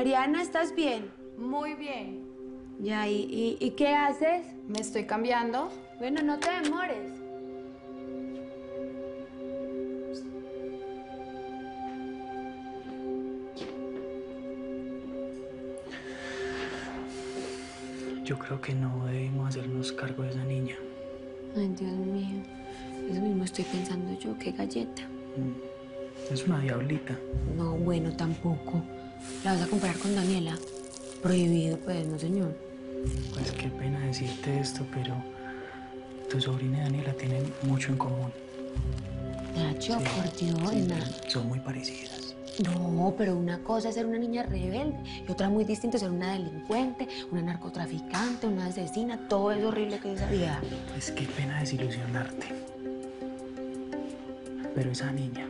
Mariana, ¿estás bien? Muy bien. Ya, ¿y qué haces? Me estoy cambiando. Bueno, no te demores. Yo creo que no debemos hacernos cargo de esa niña. Ay, Dios mío. Eso mismo estoy pensando yo, qué galleta. Es una diablita. No, bueno, tampoco. ¿La vas a comparar con Daniela? Prohibido, pues, no, señor. Pues qué pena decirte esto, pero tu sobrina y Daniela tienen mucho en común. Nacho, sí, por Dios, sí, son muy parecidas. No, pero una cosa es ser una niña rebelde y otra muy distinta es ser una delincuente, una narcotraficante, una asesina, todo eso horrible que es esa vida. Pues qué pena desilusionarte. Pero esa niña,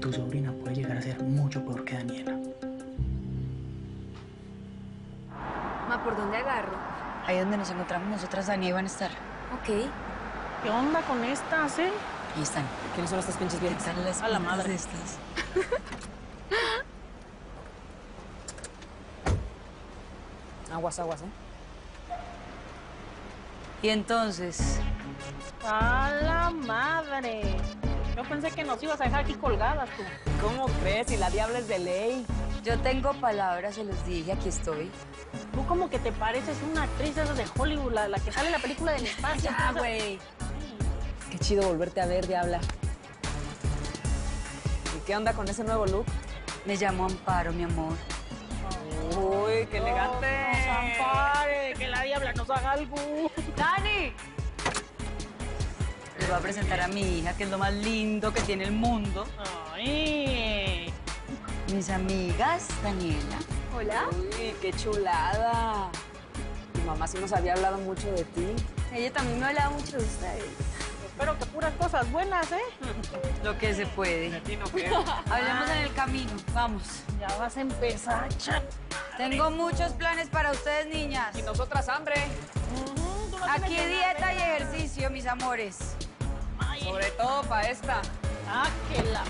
tu sobrina, puede llegar a ser mucho peor que Daniela. Ma, ¿por dónde agarro? Ahí donde nos encontramos nosotras, Daniela, van a estar. Ok. ¿Qué onda con estas, eh? Ahí están. ¿Quiénes son estas pinches viejas? Están las madre de estas. Aguas, aguas, ¿eh? Y entonces... ¡A la madre! Yo pensé que nos ibas a dejar aquí colgadas tú. ¿Cómo crees? Si la diabla es de ley. Yo tengo palabras, se los dije, aquí estoy. Tú como que te pareces una actriz esa de Hollywood, la que sale en la película del espacio. ¡Ah, güey! Qué chido volverte a ver, diabla. ¿Qué onda con ese nuevo look? Me llamo Amparo, mi amor. Oh, ¡uy, qué elegante! ¡Nos ampare! ¡Que la diabla nos haga algo! ¡Dani! Le voy a presentar a mi hija, que es lo más lindo que tiene el mundo. ¡Ay! Mis amigas, Daniela. ¿Hola? ¡Uy, qué chulada! Mi mamá sí nos había hablado mucho de ti. Ella también me hablaba mucho de ustedes. Pero que puras cosas buenas, ¿eh? Lo que se puede. De ti no creo. Hablemos en el camino, vamos. Ya vas a empezar, chat. Tengo muchos planes para ustedes, niñas. Y nosotras, hambre. No aquí dieta y ejercicio, mis amores. Ay. Sobre todo para esta. Ah, que la...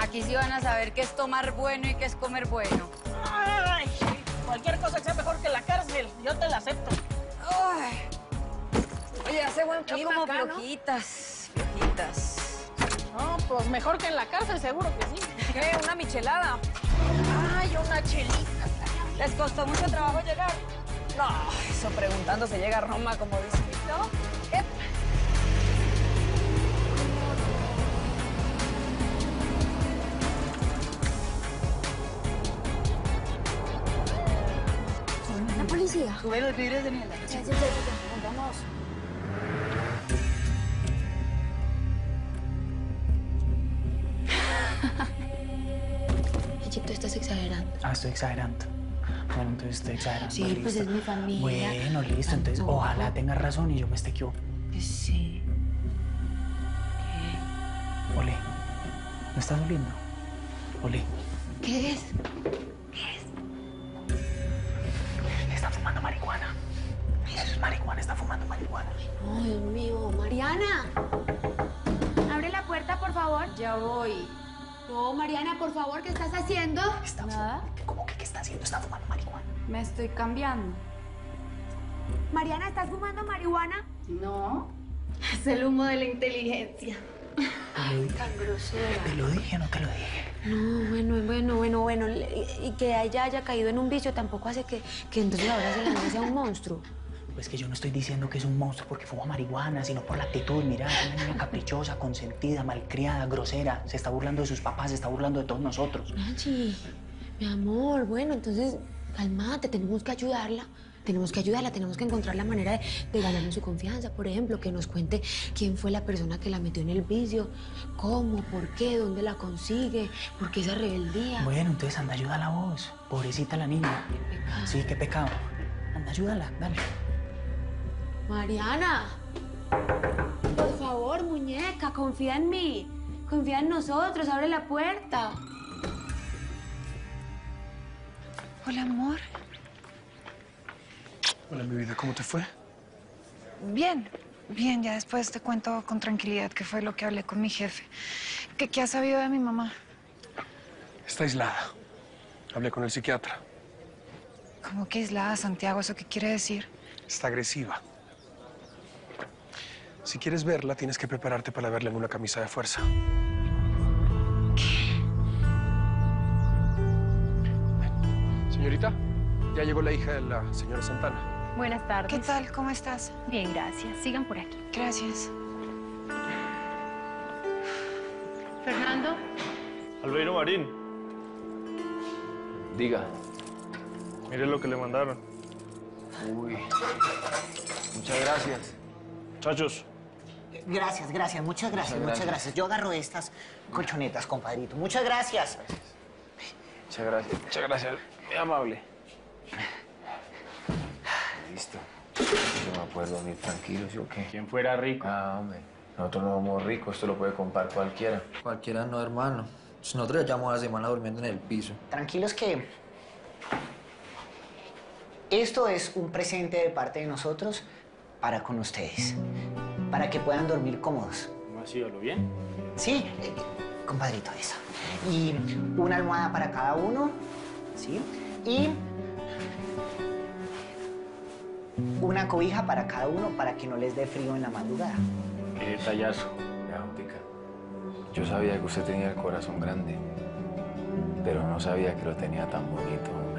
Aquí sí van a saber qué es tomar bueno y qué es comer bueno. Ay, cualquier cosa que sea mejor que la cárcel, yo te la acepto. Ay. Oye, hace buen clima como acá, flojitas, ¿no? Flojitas. No, pues mejor que en la cárcel, seguro que sí. ¿Qué? ¿Una michelada? Ay, una chelita. ¿Les costó mucho trabajo llegar? No, eso preguntando se llega a Roma, como dice. ¿No? ¿Qué? ¿La policía? Sube los vidrios, Daniela. Sí. Vamos. Tú estás exagerando. Ah, estoy exagerando. Bueno, entonces estoy exagerando. Sí, listo. Pues es mi familia. Bueno, listo. Entonces, ojalá tengas razón y yo me esté equivocando. Sí. ¿Qué? Olé, ¿me estás oliendo? Olé. ¿Qué es? Está fumando marihuana. Eso es marihuana, está fumando marihuana. Ay, Dios mío. Mariana, abre la puerta, por favor. Ya voy. No, Mariana, por favor, ¿qué estás haciendo? Nada. ¿Cómo que qué está haciendo? ¿Está fumando marihuana? Me estoy cambiando. Mariana, ¿estás fumando marihuana? No. Es el humo de la inteligencia. Ay, tan grosera. ¿Te lo dije o no te lo dije? No, bueno. Y que ella haya caído en un bicho tampoco hace que entonces ahora se le sea un monstruo. Pues que yo no estoy diciendo que es un monstruo porque fuma marihuana, sino por la actitud. Mira, es una niña caprichosa, consentida, malcriada, grosera. Se está burlando de sus papás, se está burlando de todos nosotros. Nachi, mi amor, bueno, entonces, calmate, tenemos que ayudarla. Tenemos que encontrar la manera de ganarnos su confianza. Por ejemplo, que nos cuente quién fue la persona que la metió en el vicio, cómo, por qué, dónde la consigue, por qué esa rebeldía. Bueno, entonces anda, ayúdala a vos. Pobrecita la niña. Qué pecado. Sí, qué pecado. Anda, ayúdala, dale. Mariana, por favor, muñeca, confía en mí. Confía en nosotros, abre la puerta. Hola, amor. Hola, mi vida, ¿cómo te fue? Bien, ya después te cuento con tranquilidad qué fue lo que hablé con mi jefe. ¿Qué has sabido de mi mamá? Está aislada. Hablé con el psiquiatra. ¿Cómo que aislada, Santiago? ¿Eso qué quiere decir? Está agresiva. Si quieres verla, tienes que prepararte para verla en una camisa de fuerza. ¿Qué? Señorita, ya llegó la hija de la señora Santana. Buenas tardes. ¿Qué tal? ¿Cómo estás? Bien, gracias. Sigan por aquí. Gracias. Fernando. Albeiro Marín. Diga. Mire lo que le mandaron. Uy. Muchas gracias. Muchachos. Gracias, gracias. Muchas gracias, muchas gracias. Yo agarro estas colchonetas, compadrito. Muchas gracias. Muchas gracias. Muchas gracias. Muy amable. Listo. Yo me puedo dormir tranquilo, ¿sí o qué? Quien fuera rico. Ah, hombre. Nosotros no somos ricos. Esto lo puede comprar cualquiera. Cualquiera no, hermano. Nosotros ya llevamos la semana durmiendo en el piso. Tranquilos que... esto es un presente de parte de nosotros para con ustedes, para que puedan dormir cómodos. ¿No ha sido lo bien? Sí, compadrito, eso. Y una almohada para cada uno, ¿sí? Y una cobija para cada uno para que no les dé frío en la madrugada. Qué detallazo. Ya, Júntica, yo sabía que usted tenía el corazón grande, pero no sabía que lo tenía tan bonito, hombre.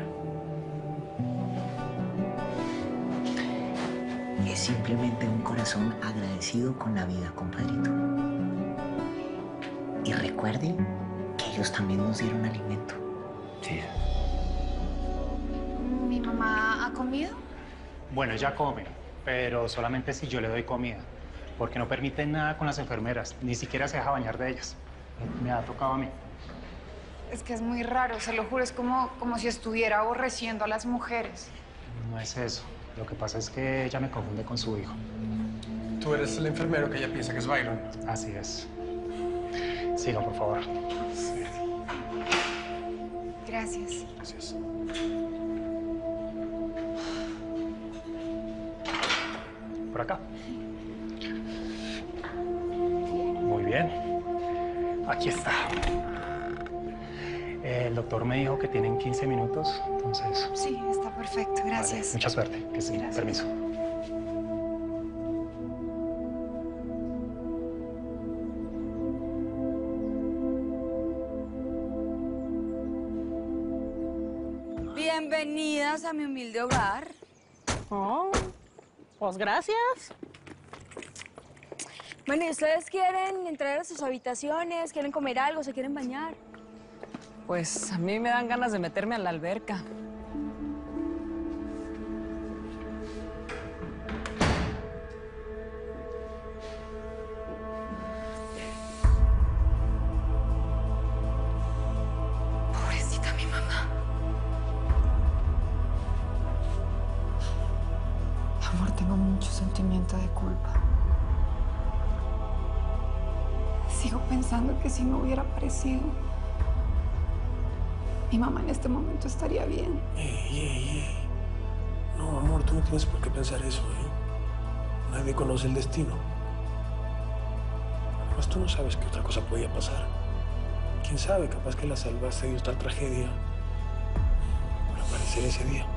Es simplemente un corazón agradecido con la vida, compadrito. Y recuerden que ellos también nos dieron alimento. Sí. ¿Mi mamá ha comido? Bueno, ella come, pero solamente si yo le doy comida, porque no permiten nada con las enfermeras, ni siquiera se deja bañar de ellas. Me ha tocado a mí. Es que es muy raro, se lo juro, es como si estuviera aborreciendo a las mujeres. No es eso. Lo que pasa es que ella me confunde con su hijo. Tú eres el enfermero que ella piensa que es Byron. Así es. Siga, por favor. Sí. Gracias. Gracias. Por acá. Muy bien. Aquí está. El doctor me dijo que tienen 15 minutos, entonces... Sí, está perfecto. Gracias. Vale, mucha suerte. Que sí. Gracias. Permiso. Bienvenidas a mi humilde hogar. Oh, pues gracias. Bueno, ¿y ustedes quieren entrar a sus habitaciones? ¿Quieren comer algo? ¿Se quieren bañar? Pues a mí me dan ganas de meterme a la alberca. Pobrecita mi mamá. Amor, tengo mucho sentimiento de culpa. Sigo pensando que si no hubiera aparecido, mi mamá en este momento estaría bien. No, amor, tú no tienes por qué pensar eso, ¿eh? Nadie conoce el destino. Además, tú no sabes qué otra cosa podía pasar. ¿Quién sabe? Capaz que la salvaste de esta tragedia para aparecer ese día.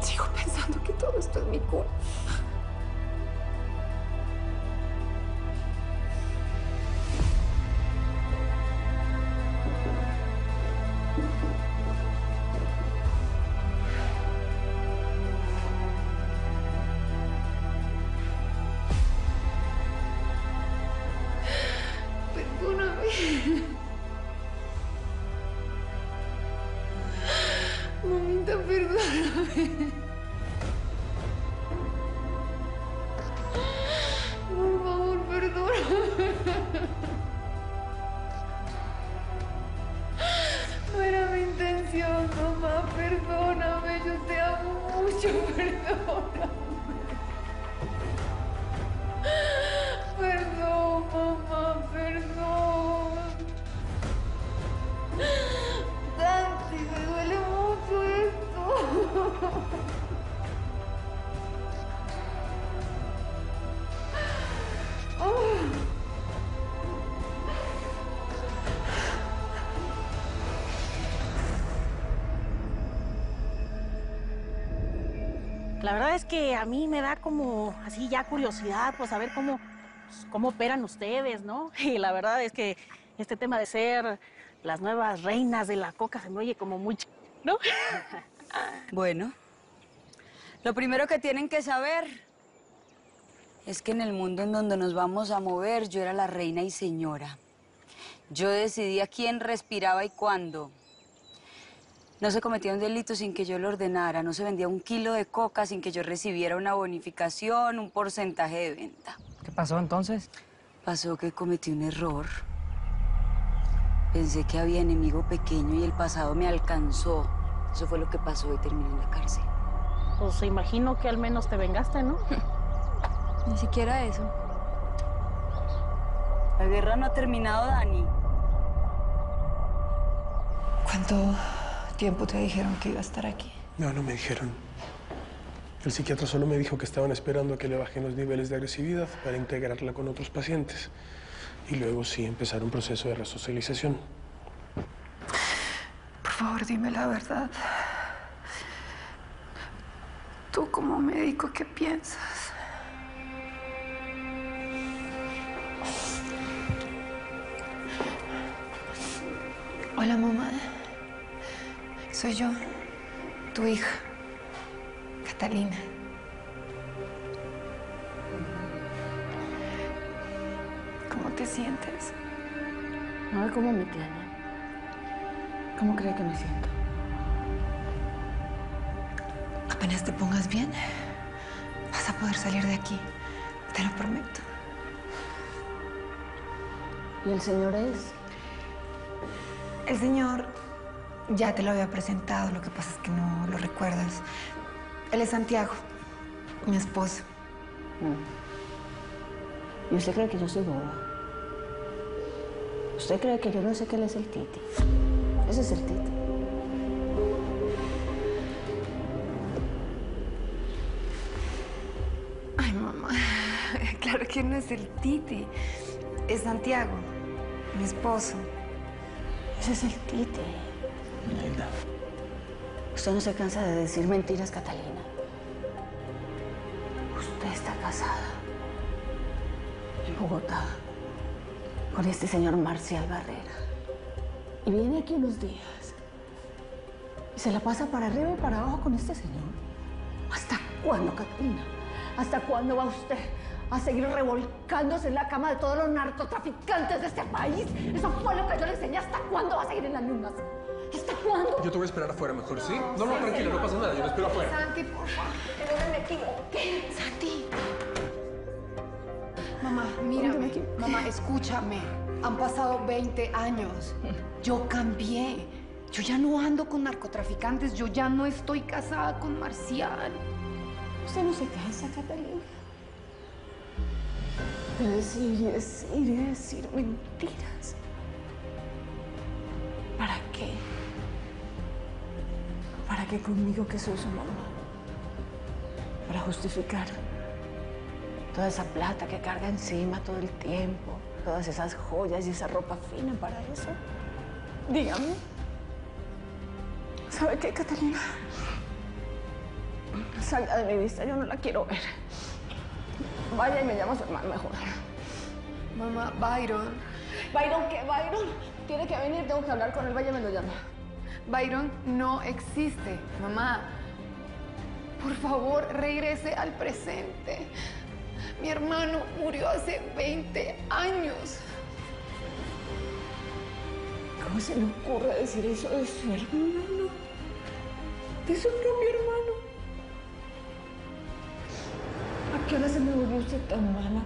Sigo pensando que todo esto es mi culpa. Mamita, perdóname. La verdad es que a mí me da como así ya curiosidad, pues a ver cómo operan ustedes, ¿no? Y la verdad es que este tema de ser las nuevas reinas de la coca se me oye como muy ¿no? Bueno, lo primero que tienen que saber es que en el mundo en donde nos vamos a mover yo era la reina y señora. Yo decidía quién respiraba y cuándo. No se cometía un delito sin que yo lo ordenara, no se vendía un kilo de coca sin que yo recibiera una bonificación, un porcentaje de venta. ¿Qué pasó entonces? Pasó que cometí un error. Pensé que había enemigo pequeño y el pasado me alcanzó. Eso fue lo que pasó y terminé en la cárcel. Pues imagino que al menos te vengaste, ¿no? Ni siquiera eso. La guerra no ha terminado, Dani. ¿Cuánto tiempo te dijeron que iba a estar aquí? No, no me dijeron. El psiquiatra solo me dijo que estaban esperando a que le bajen los niveles de agresividad para integrarla con otros pacientes. Y luego sí empezar un proceso de resocialización. Por favor, dime la verdad. Tú como médico, ¿qué piensas? Hola, mamá. Soy yo, tu hija, Catalina. ¿Cómo te sientes? A ver cómo me tiene. ¿Cómo cree que me siento? Apenas te pongas bien, vas a poder salir de aquí. Te lo prometo. ¿Y el señor es? El señor ya te lo había presentado, lo que pasa es que no lo recuerdas. Él es Santiago, mi esposo. ¿Y usted cree que yo soy boba? ¿Usted cree que yo no sé que él es el Titi? Ese es el Titi. Ay, mamá, claro que no es el Titi. Es Santiago, mi esposo. Ese es el Titi. Linda. Usted no se cansa de decir mentiras, Catalina. Usted está casada en Bogotá con este señor Marcial Barrera. Y viene aquí unos días y se la pasa para arriba y para abajo con este señor. ¿Hasta cuándo, Catalina? ¿Hasta cuándo va usted a seguir revolcándose en la cama de todos los narcotraficantes de este país? Eso fue lo que yo le enseñé. ¿Hasta cuándo va a seguir en las mismas? ¿Hasta cuándo? Yo te voy a esperar afuera mejor, ¿sí? No, no, tranquila, no pasa nada. Yo me espero afuera. Santi, por favor. ¿Qué? Santi. Mamá, mírame. Mamá, escúchame. Han pasado 20 años. Yo cambié. Yo ya no ando con narcotraficantes. Yo ya no estoy casada con Marcial. Usted no se cansa, Catalina, de decir y decir y decir mentiras. ¿Para qué? ¿Para qué conmigo, que soy su mamá? Para justificar toda esa plata que carga encima todo el tiempo, todas esas joyas y esa ropa fina. ¿Para eso? Dígame. ¿Sabe qué, Catalina? Salga de mi vista, yo no la quiero ver. Vaya y me llama a su hermano mejor. Mamá, Byron. ¿Byron qué? ¿Byron? Tiene que venir, tengo que hablar con él. Vaya y me lo llama. Byron no existe, mamá. Por favor, regrese al presente. Mi hermano murió hace 20 años. ¿Cómo se le ocurre decir eso de su hermano? De su propio hermano. ¿Qué hora se me volvió usted tan mala?